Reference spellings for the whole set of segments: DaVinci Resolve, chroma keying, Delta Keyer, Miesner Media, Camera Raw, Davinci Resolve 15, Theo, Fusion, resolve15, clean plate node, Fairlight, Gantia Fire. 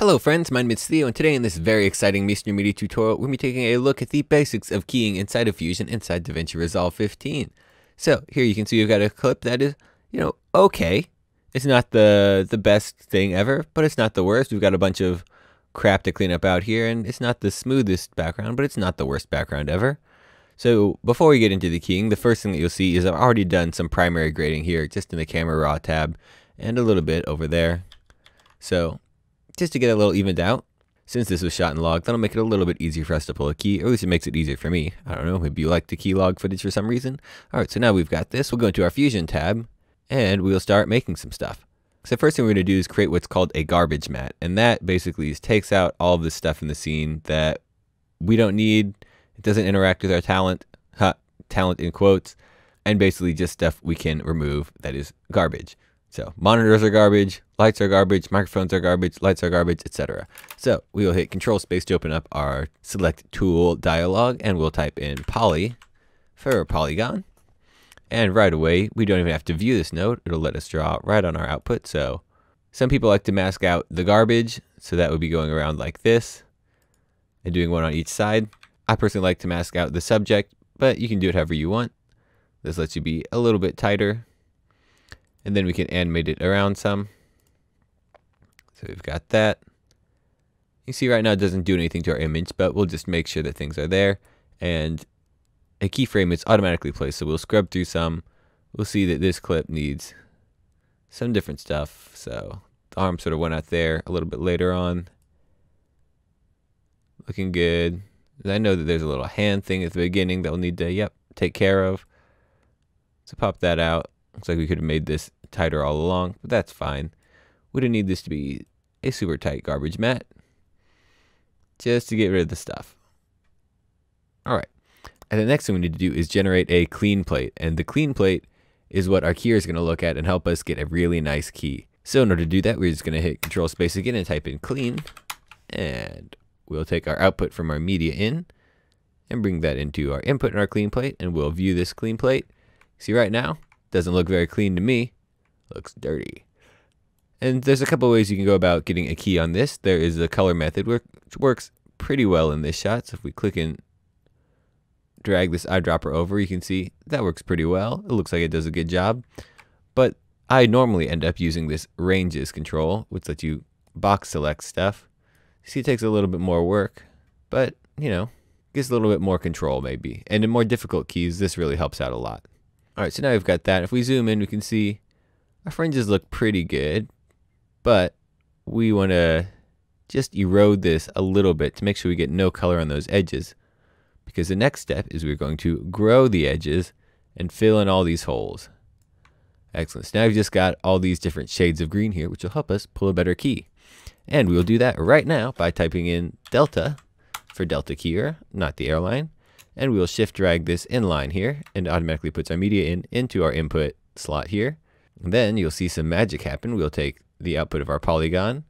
Hello friends, my name is Theo, and today in this very exciting Miesner Media tutorial, we'll be taking a look at the basics of keying inside of Fusion inside DaVinci Resolve 15. So here you can see we've got a clip that is, okay. It's not the best thing ever, but it's not the worst. We've got a bunch of crap to clean up out here, and it's not the smoothest background, but it's not the worst background ever. So before we get into the keying, the first thing that you'll see is I've already done some primary grading here, just in the Camera Raw tab, and a little bit over there. So just to get a little evened out, since this was shot and logged, that'll make it a little bit easier for us to pull a key, or at least it makes it easier for me. I don't know, maybe you like to key log footage for some reason. All right, so now we've got this. We'll go into our Fusion tab, and we'll start making some stuff. So first thing we're gonna do is create what's called a garbage mat, and that basically just takes out all of the stuff in the scene that we don't need. It doesn't interact with our talent, talent in quotes, and basically just stuff we can remove that is garbage. So monitors are garbage, lights are garbage, microphones are garbage, lights are garbage, etc. So we will hit Control Space to open up our Select Tool dialog, and we'll type in poly for polygon. And right away, we don't even have to view this node. It'll let us draw right on our output. So some people like to mask out the garbage. So that would be going around like this and doing one on each side. I personally like to mask out the subject, but you can do it however you want. This lets you be a little bit tighter. And then we can animate it around some. So we've got that. You see right now it doesn't do anything to our image, but we'll just make sure that things are there. And a keyframe is automatically placed, so we'll scrub through some. We'll see that this clip needs some different stuff. So the arm sort of went out there a little bit later on. Looking good. And I know that there's a little hand thing at the beginning that we'll need to, take care of. So pop that out. Looks like we could have made this tighter all along, but that's fine. We didn't need this to be a super tight garbage mat, just to get rid of the stuff. All right, and the next thing we need to do is generate a clean plate, and the clean plate is what our keyer is gonna look at and help us get a really nice key. So in order to do that, we're just gonna hit Control Space again and type in clean, and we'll take our output from our media in and bring that into our input in our clean plate, and we'll view this clean plate. See right now, doesn't look very clean to me, looks dirty. And there's a couple ways you can go about getting a key on this. There is the color method, which works pretty well in this shot. So if we click and drag this eyedropper over, you can see that works pretty well. It looks like it does a good job. But I normally end up using this ranges control, which lets you box select stuff. See, it takes a little bit more work, but gives a little bit more control maybe. And in more difficult keys, this really helps out a lot. All right, so now we've got that. If we zoom in, we can see our fringes look pretty good, but we want to just erode this a little bit to make sure we get no color on those edges, because the next step is we're going to grow the edges and fill in all these holes. Excellent. So now we've just got all these different shades of green here, which will help us pull a better key. And we'll do that right now by typing in Delta for Delta Keyer, not the airline. And we'll shift drag this inline here, and automatically puts our media into our input slot here. And then you'll see some magic happen. We'll take the output of our polygon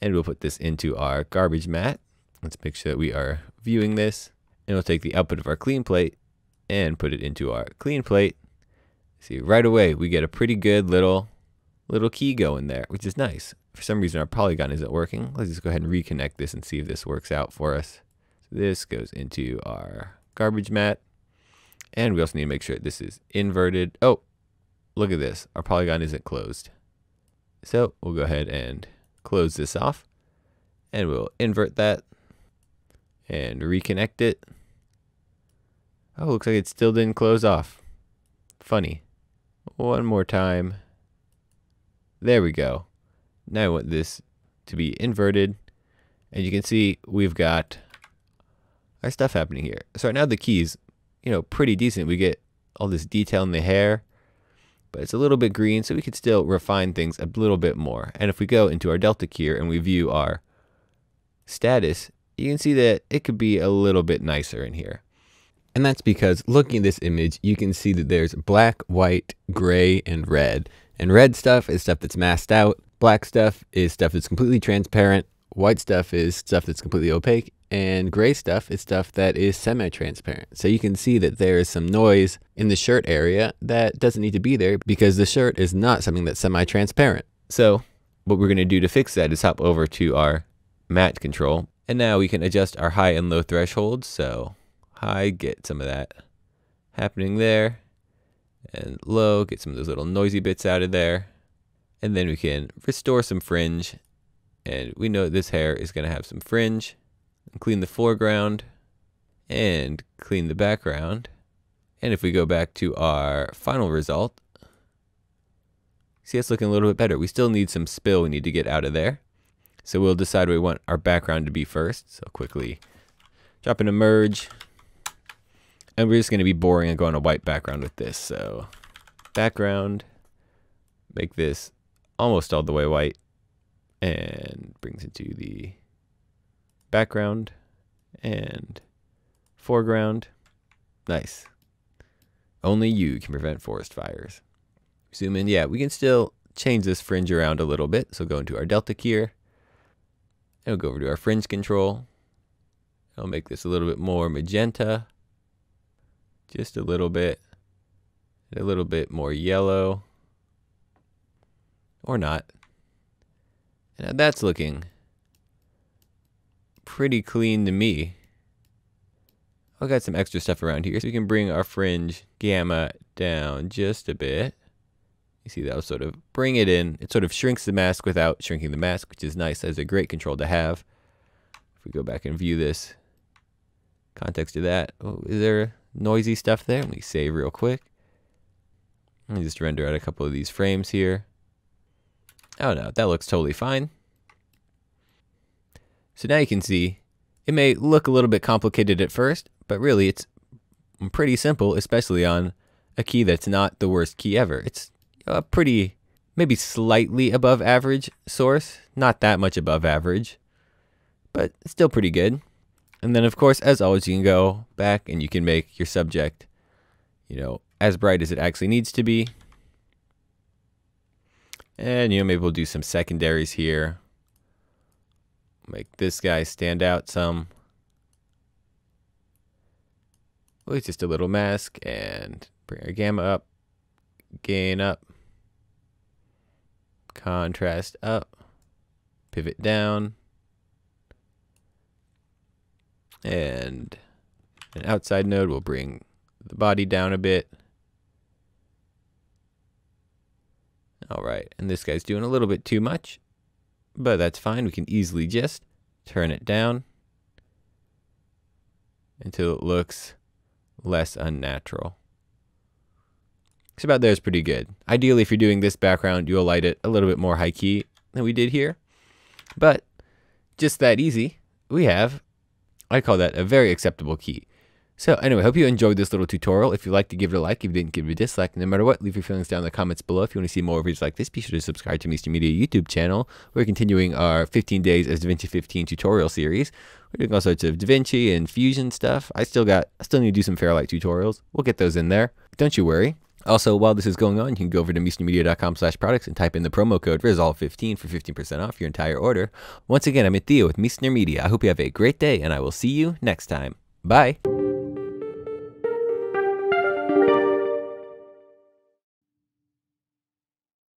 and we'll put this into our garbage mat. Let's make sure that we are viewing this. And we'll take the output of our clean plate and put it into our clean plate. See, right away we get a pretty good little key going there, which is nice. For some reason our polygon isn't working. Let's just go ahead and reconnect this and see if this works out for us. So this goes into our garbage mat, and we also need to make sure this is inverted. Oh, look at this, our polygon isn't closed. So we'll go ahead and close this off, and we'll invert that and reconnect it. Oh, looks like it still didn't close off. Funny. One more time. There we go. Now I want this to be inverted, and you can see we've got our stuff happening here. So right now the key's, pretty decent. We get all this detail in the hair, but it's a little bit green, so we could still refine things a little bit more. And if we go into our Delta Keyer and we view our status, you can see that it could be a little bit nicer in here. And that's because looking at this image, you can see that there's black, white, gray, and red. And red stuff is stuff that's masked out. Black stuff is stuff that's completely transparent. White stuff is stuff that's completely opaque. And gray stuff is stuff that is semi-transparent. So you can see that there is some noise in the shirt area that doesn't need to be there, because the shirt is not something that's semi-transparent. So what we're going to do to fix that is hop over to our matte control. And now we can adjust our high and low thresholds. So high, get some of that happening there. And low, get some of those little noisy bits out of there. And then we can restore some fringe. And we know this hair is going to have some fringe. Clean the foreground and clean the background. And if we go back to our final result, see, it's looking a little bit better. We still need some spill we need to get out of there. So we'll decide what we want our background to be first. So quickly drop in a merge. And we're just going to be boring and go on a white background with this. So background, make this almost all the way white, and brings it to the background and foreground. Nice. Only you can prevent forest fires. Zoom in. Yeah, we can still change this fringe around a little bit. So go into our Delta Keyer. And we'll go over to our fringe control. I'll make this a little bit more magenta. Just a little bit. A little bit more yellow. Or not. Now that's looking pretty clean to me. I've got some extra stuff around here, so we can bring our fringe gamma down just a bit. You see that'll sort of bring it in. It sort of shrinks the mask without shrinking the mask, which is nice. That's a great control to have. If we go back and view this, context of that. Oh, is there noisy stuff there? Let me save real quick. Let me just render out a couple of these frames here. Oh no, that looks totally fine. So now you can see, it may look a little bit complicated at first, but really it's pretty simple, especially on a key that's not the worst key ever. It's a pretty, maybe slightly above average source, not that much above average, but still pretty good. And then of course, as always, you can go back and you can make your subject, you know, as bright as it actually needs to be. And, you know, maybe we'll do some secondaries here. Make this guy stand out some. Well, it's just a little mask, and bring our gamma up, gain up, contrast up, pivot down, and an outside node. We'll bring the body down a bit. All right, and this guy's doing a little bit too much, but that's fine. We can easily just turn it down until it looks less unnatural. It's about there is pretty good. Ideally, if you're doing this background, you'll light it a little bit more high key than we did here, but just that easy. We have, I call that a very acceptable key. So anyway, hope you enjoyed this little tutorial. If you liked it, give it a like. If you didn't, give it a dislike. And no matter what, leave your feelings down in the comments below. If you want to see more videos like this, be sure to subscribe to Miesner Media YouTube channel. We're continuing our 15 Days of DaVinci 15 tutorial series. We're doing all sorts of DaVinci and Fusion stuff. I still need to do some Fairlight tutorials. We'll get those in there. Don't you worry. Also, while this is going on, you can go over to miesnermedia.com/products and type in the promo code RESOLVE15 for 15% off your entire order. Once again, I'm Theo with Miesner Media. I hope you have a great day, and I will see you next time. Bye.